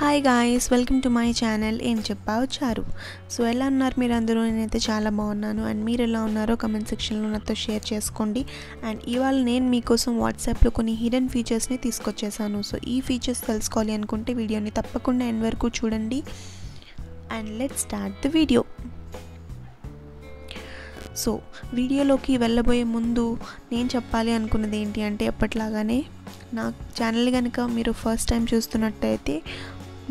Hi guys, welcome to my channel ఏం చెప్పావు చారు. సో ఎలా ఉన్నారు మీరు అందరూ? నేనైతే చాలా బాగున్నాను. అండ్ మీరు ఎలా ఉన్నారో కమెంట్ సెక్షన్లో నాతో షేర్ చేసుకోండి. అండ్ ఇవాళ నేను మీకోసం వాట్సాప్లో కొన్ని హిడెన్ ఫీచర్స్ని తీసుకొచ్చేసాను. సో ఈ ఫీచర్స్ తెలుసుకోవాలి అనుకుంటే వీడియోని తప్పకుండా ఎండ్ వరకు చూడండి. And let's start the video. So వీడియోలోకి వెళ్ళబోయే ముందు నేను చెప్పాలి అనుకున్నది ఏంటి అంటే, ఎప్పట్లాగానే నా ఛానల్ కనుక మీరు ఫస్ట్ టైం చూస్తున్నట్టయితే,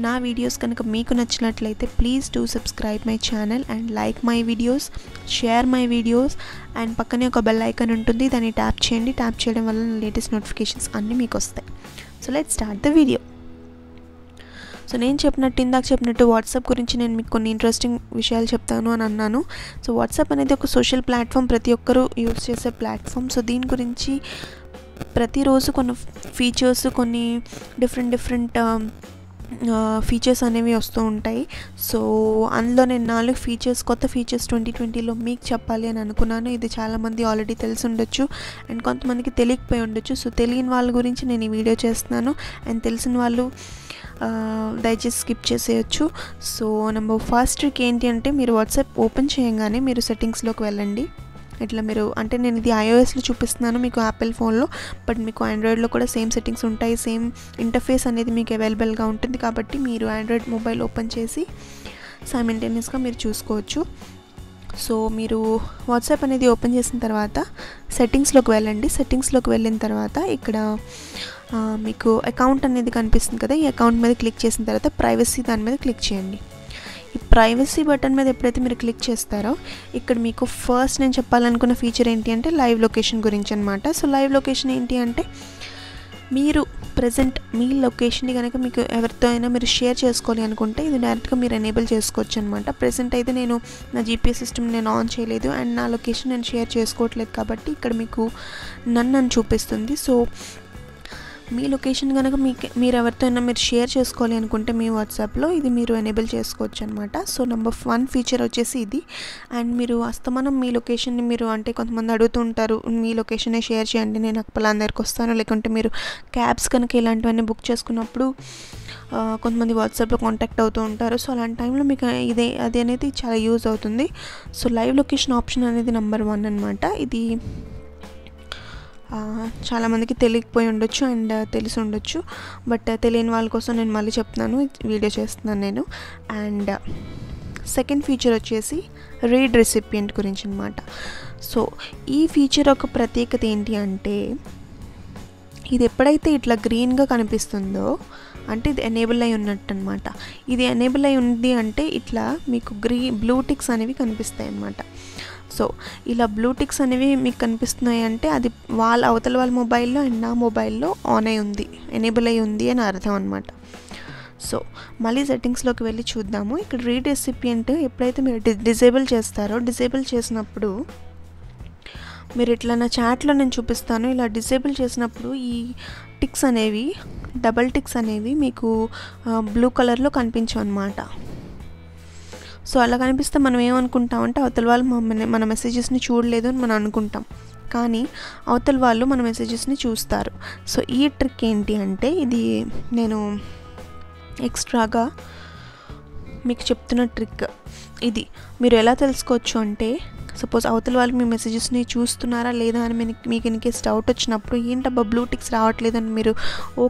నా వీడియోస్ కనుక మీకు నచ్చినట్లయితే please do subscribe my channel and like my videos, share my videos. And పక్కనే ఒక బెల్ ఐకాన్ ఉంటుంది, దాన్ని ట్యాప్ చేయండి. ట్యాప్ చేయడం వల్ల నా లేటెస్ట్ నోటిఫికేషన్స్ అన్నీ మీకు వస్తాయి. So let's start the video. So నేను ఇందాక చెప్పినట్టు వాట్సాప్ గురించి నేను మీకు కొన్ని ఇంట్రెస్టింగ్ విషయాలు చెప్తాను అని అన్నాను. సో వాట్సాప్ అనేది ఒక సోషల్ ప్లాట్ఫామ్, ప్రతి ఒక్కరూ యూజ్ చేసే ప్లాట్ఫామ్. సో దీని గురించి ప్రతిరోజు కొన్ని ఫీచర్స్, కొన్ని డిఫరెంట్ ఫీచర్స్ అనేవి వస్తూ ఉంటాయి. సో అందులో నేను 4 ఫీచర్స్, కొత్త ఫీచర్స్ 2020లో మీకు చెప్పాలి అని అనుకున్నాను. ఇది చాలామంది ఆల్రెడీ తెలిసి ఉండొచ్చు అండ్ కొంతమందికి తెలియకపోయి ఉండొచ్చు. సో తెలియని వాళ్ళ గురించి నేను ఈ వీడియో చేస్తున్నాను అండ్ తెలిసిన వాళ్ళు దయచేసి స్కిప్ చేసేయచ్చు. సో ఫస్ట్ ట్రిక్ ఏంటి అంటే, మీరు వాట్సాప్ ఓపెన్ చేయగానే మీరు సెట్టింగ్స్లోకి వెళ్ళండి. ఇట్లా మీరు, అంటే నేను ఇది iOSలో చూపిస్తున్నాను మీకు, యాపిల్ ఫోన్లో, బట్ మీకు ఆండ్రాయిడ్లో కూడా సేమ్ సెట్టింగ్స్ ఉంటాయి, సేమ్ ఇంటర్ఫేస్ అనేది మీకు అవైలబుల్గా ఉంటుంది. కాబట్టి మీరు ఆండ్రాయిడ్ మొబైల్ ఓపెన్ చేసి సైమల్టేనియస్గా మీరు చూసుకోవచ్చు. సో మీరు వాట్సాప్ అనేది ఓపెన్ చేసిన తర్వాత సెట్టింగ్స్లోకి వెళ్ళండి. సెట్టింగ్స్లోకి వెళ్ళిన తర్వాత ఇక్కడ మీకు అకౌంట్ అనేది కనిపిస్తుంది కదా, ఈ అకౌంట్ మీద క్లిక్ చేసిన తర్వాత ప్రైవసీ దాని మీద క్లిక్ చేయండి. ఈ ప్రైవసీ బటన్ మీద ఎప్పుడైతే మీరు క్లిక్ చేస్తారో, ఇక్కడ మీకు ఫస్ట్ నేను చెప్పాలనుకున్న ఫీచర్ ఏంటి అంటే లైవ్ లొకేషన్ గురించి అనమాట. సో లైవ్ లొకేషన్ ఏంటి అంటే, మీరు ప్రజెంట్ మీ లొకేషన్ని కనుక మీకు ఎవరితో అయినా మీరు షేర్ చేసుకోవాలి అనుకుంటే ఇది డైరెక్ట్గా మీరు ఎనేబుల్ చేసుకోవచ్చు అనమాట. ప్రజెంట్ అయితే నేను నా GPS సిస్టమ్ నేను ఆన్ చేయలేదు అండ్ నా లొకేషన్ నేను షేర్ చేసుకోవట్లేదు, కాబట్టి ఇక్కడ మీకు నన్ను చూపిస్తుంది. సో మీ లొకేషన్ కనుక మీరు ఎవరితోనైనా మీరు షేర్ చేసుకోవాలి అనుకుంటే మీ వాట్సాప్లో ఇది మీరు ఎనేబుల్ చేసుకోవచ్చు అనమాట. సో నెంబర్ 1 ఫీచర్ వచ్చేసి ఇది. అండ్ మీరు అస్తమానం మీ లొకేషన్ని మీరు, అంటే కొంతమంది అడుగుతూ ఉంటారు మీ లొకేషనే షేర్ చేయండి, నేను పలానా దగ్గరికి వస్తాను, లేకుంటే మీరు క్యాబ్స్ కనుక ఇలాంటివన్నీ బుక్ చేసుకున్నప్పుడు కొంతమంది వాట్సాప్లో కాంటాక్ట్ అవుతూ ఉంటారు. సో అలాంటి టైంలో మీకు అది అనేది చాలా యూజ్ అవుతుంది. సో లైవ్ లొకేషన్ ఆప్షన్ అనేది నెంబర్ 1 అనమాట. ఇది చాలామందికి తెలియకపోయి ఉండొచ్చు అండ్ తెలిసి ఉండొచ్చు, బట్ తెలియని వాళ్ళ కోసం నేను మళ్ళీ చెప్తున్నాను, వీడియో చేస్తున్నాను నేను. అండ్ సెకండ్ ఫీచర్ వచ్చేసి రీడ్ రెసిపియంట్ గురించి అనమాట. సో ఈ ఫీచర్ ఒక ప్రత్యేకత ఏంటి అంటే, ఇది ఎప్పుడైతే ఇట్లా గ్రీన్గా కనిపిస్తుందో అంటే ఇది ఎనేబుల్ అయి ఉన్నట్టు అనమాట. ఇది ఎనేబుల్ అయి ఉంది అంటే ఇట్లా మీకు బ్లూ టిక్స్ అనేవి కనిపిస్తాయి అన్నమాట. సో ఇలా బ్లూ టిక్స్ అనేవి మీకు కనిపిస్తున్నాయి అంటే అది అవతల వాళ్ళ మొబైల్లో అండ్ నా మొబైల్లో ఆన్ అయి ఉంది, ఎనేబుల్ అయి ఉంది అని అర్థం అనమాట. సో మళ్ళీ సెట్టింగ్స్లోకి వెళ్ళి చూద్దాము. ఇక్కడ రీడ్ రెసిపియంట్ ఎప్పుడైతే మీరు డిజేబుల్ చేస్తారో, డిజేబుల్ చేసినప్పుడు మీరు ఇట్లా నా చాట్లో నేను చూపిస్తాను, ఇలా డిజేబుల్ చేసినప్పుడు ఈ టిక్స్ అనేవి, డబల్ టిక్స్ అనేవి మీకు బ్లూ కలర్లో కనిపించవు అనమాట. సో అలా కనిపిస్తే మనం ఏమనుకుంటామంటే, అవతల వాళ్ళు మన మెసేజెస్ని చూడలేదు అని మనం అనుకుంటాం, కానీ అవతల వాళ్ళు మన మెసేజెస్ని చూస్తారు. సో ఈ ట్రిక్ ఏంటి అంటే, ఇది నేను ఎక్స్ట్రాగా మీకు చెప్తున్న ట్రిక్ ఇది. మీరు ఎలా తెలుసుకోవచ్చు అంటే, సపోజ్ అవతల వాళ్ళు మీ మెసేజెస్ని చూస్తున్నారా లేదా అని మీకు ఇన్కేస్ డౌట్ వచ్చినప్పుడు, ఏంటబ్బా బ్లూ టిక్స్ రావట్లేదు అని మీరు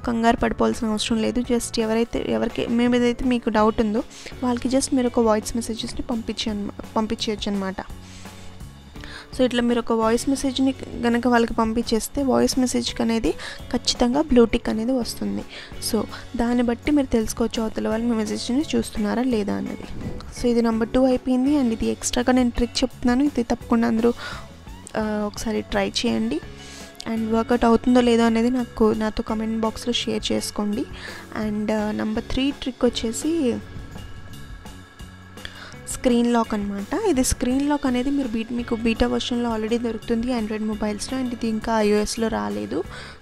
కంగారు పడిపోవాల్సిన అవసరం లేదు. జస్ట్ ఎవరికి ఏదైతే మీకు డౌట్ ఉందో వాళ్ళకి జస్ట్ మీరు ఒక వాయిస్ మెసేజెస్ని పంపించేయచ్చు అనమాట. సో ఇట్లా మీరు ఒక వాయిస్ మెసేజ్ని కనుక వాళ్ళకి పంపించేస్తే వాయిస్ మెసేజ్కి అనేది ఖచ్చితంగా బ్లూ టిక్ అనేది వస్తుంది. సో దాన్ని బట్టి మీరు తెలుసుకోవచ్చు అవతల వాళ్ళు మీ మెసేజ్ని చూస్తున్నారా లేదా అనేది. సో ఇది నెంబర్ 2 అయిపోయింది. అండ్ ఇది ఎక్స్ట్రాగా నేను ట్రిక్ చెప్తున్నాను, ఇది తప్పకుండా అందరూ ఒకసారి ట్రై చేయండి. అండ్ వర్కౌట్ అవుతుందో లేదో అనేది నాతో కమెంట్ బాక్స్లో షేర్ చేసుకోండి. అండ్ నెంబర్ 3 ట్రిక్ వచ్చేసి స్క్రీన్ లాక్ అనమాట. ఇది స్క్రీన్ లాక్ అనేది మీకు బీటా వర్షన్లో ఆల్రెడీ దొరుకుతుంది ఆండ్రాయిడ్ మొబైల్స్లో, అండ్ ఇది ఇంకా iOSలో రాలేదు.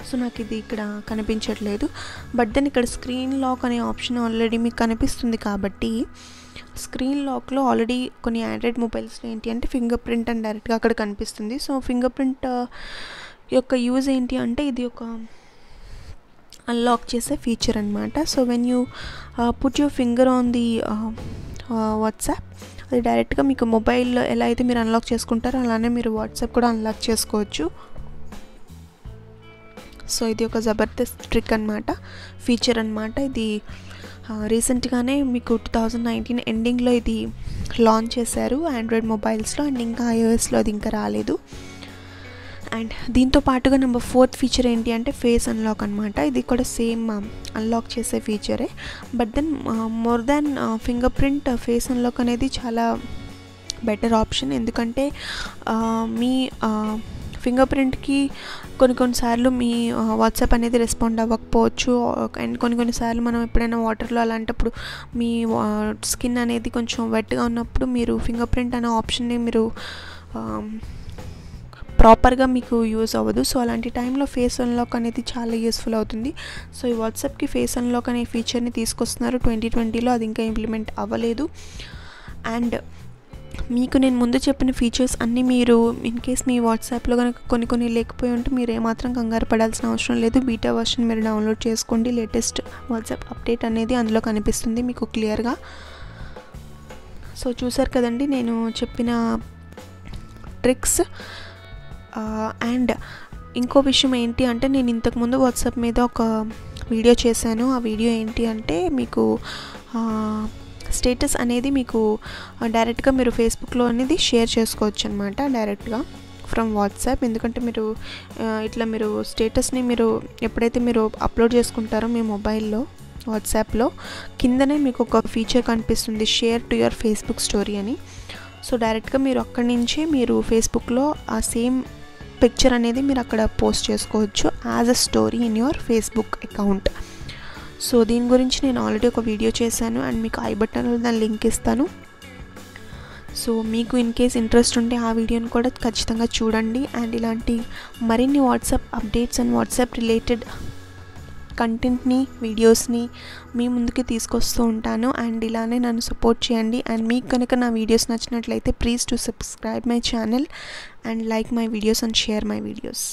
సో నాకు ఇది ఇక్కడ కనిపించట్లేదు, బట్ దెన్ ఇక్కడ స్క్రీన్ లాక్ అనే ఆప్షన్ ఆల్రెడీ మీకు కనిపిస్తుంది. కాబట్టి స్క్రీన్ లాక్లో ఆల్రెడీ కొన్ని ఆండ్రాయిడ్ మొబైల్స్లో ఏంటి అంటే ఫింగర్ ప్రింట్ అని డైరెక్ట్గా అక్కడ కనిపిస్తుంది. సో ఫింగర్ ప్రింట్ యొక్క యూజ్ ఏంటి అంటే, ఇది ఒక unlock chese feature anamata. So when you put your finger on the WhatsApp, అది డైరెక్ట్ గా మీకు మొబైల్ లో ఎలా అయితే మీరు అన్లాక్ చేసుకుంటారో అలానే మీరు WhatsApp కూడా అన్లాక్ చేసుకోవచ్చు. సో ఇది ఒక జబర్దస్త్ ట్రిక్ అన్నమాట, ఫీచర్ అన్నమాట. ఇది రీసెంట్ గానే మీకు 2019 ఎండింగ్ లో ఇది లాంచ్ చేశారు Android mobiles లో, అండ్ ఇంకా iOS లో అది ఇంకా రాలేదు. అండ్ దీంతో పాటుగా నెంబర్ 4th ఫీచర్ ఏంటి అంటే ఫేస్ అన్లాక్ అన్నమాట. ఇది కూడా సేమ్ అన్లాక్ చేసే ఫీచరే, but then more than finger print face unlock అనేది చాలా బెటర్ ఆప్షన్. ఎందుకంటే మీ ఫింగర్ ప్రింట్కి కొన్నిసార్లు మీ వాట్సాప్ అనేది రెస్పాండ్ అవ్వకపోవచ్చు, అండ్ కొన్నిసార్లు మనం ఎప్పుడైనా వాటర్లో అలాంటప్పుడు మీ స్కిన్ అనేది కొంచెం వెట్గా ఉన్నప్పుడు మీరు ఫింగర్ ప్రింట్ అనే ఆప్షన్ని మీరు ప్రాపర్గా మీకు యూజ్ అవ్వదు. సో అలాంటి టైంలో ఫేస్ అన్లాక్ అనేది చాలా యూస్ఫుల్ అవుతుంది. సో ఈ వాట్సాప్కి ఫేస్ అన్లాక్ అనే ఫీచర్ని తీసుకొస్తున్నారు 2020లో, అది ఇంకా ఇంప్లిమెంట్ అవ్వలేదు. అండ్ మీకు నేను ముందు చెప్పిన ఫీచర్స్ అన్నీ మీరు ఇన్ కేస్ మీ వాట్సాప్లో కనుక కొన్ని లేకపోయి ఉంటే మీరు ఏమాత్రం కంగారు పడాల్సిన అవసరం లేదు. బీటా వర్షన్ మీరు డౌన్లోడ్ చేసుకోండి, లేటెస్ట్ వాట్సాప్ అప్డేట్ అనేది అందులో కనిపిస్తుంది మీకు క్లియర్గా. సో చూసారు కదండి నేను చెప్పిన ట్రిక్స్. అండ్ ఇంకో విషయం ఏంటి అంటే నేను ఇంతకుముందు వాట్సాప్ మీద ఒక వీడియో చేశాను. ఆ వీడియో ఏంటి అంటే మీకు స్టేటస్ అనేది మీకు డైరెక్ట్గా మీరు ఫేస్బుక్లో అనేది షేర్ చేసుకోవచ్చు అనమాట, డైరెక్ట్గా ఫ్రమ్ వాట్సాప్. ఎందుకంటే మీరు ఇట్లా మీరు స్టేటస్ని మీరు ఎప్పుడైతే మీరు అప్లోడ్ చేసుకుంటారో మీ మొబైల్లో వాట్సాప్లో కిందనే మీకు ఒక ఫీచర్ కనిపిస్తుంది share to your Facebook story అని. సో డైరెక్ట్గా మీరు అక్కడి నుంచే మీరు ఫేస్బుక్లో ఆ సేమ్ పిక్చర్ అనేది మీరు అక్కడ పోస్ట్ చేసుకోవచ్చు as a story in your Facebook account. So దీని గురించి నేను ఆల్రెడీ ఒక వీడియో చేశాను, అండ్ మీకు ఐ బటన్లో దాని లింక్ ఇస్తాను. సో మీకు ఇన్ కేస్ ఇంట్రెస్ట్ ఉంటే ఆ వీడియోని కూడా ఖచ్చితంగా చూడండి. అండ్ ఇలాంటి మరిన్ని WhatsApp updates and WhatsApp related కంటెంట్ని, వీడియోస్ని మీ ముందుకి తీసుకొస్తూ ఉంటాను. అండ్ ఇలానే నన్ను సపోర్ట్ చేయండి. అండ్ మీకు కనుక నా వీడియోస్ నచ్చినట్లయితే please to subscribe my channel and like my videos and share my videos.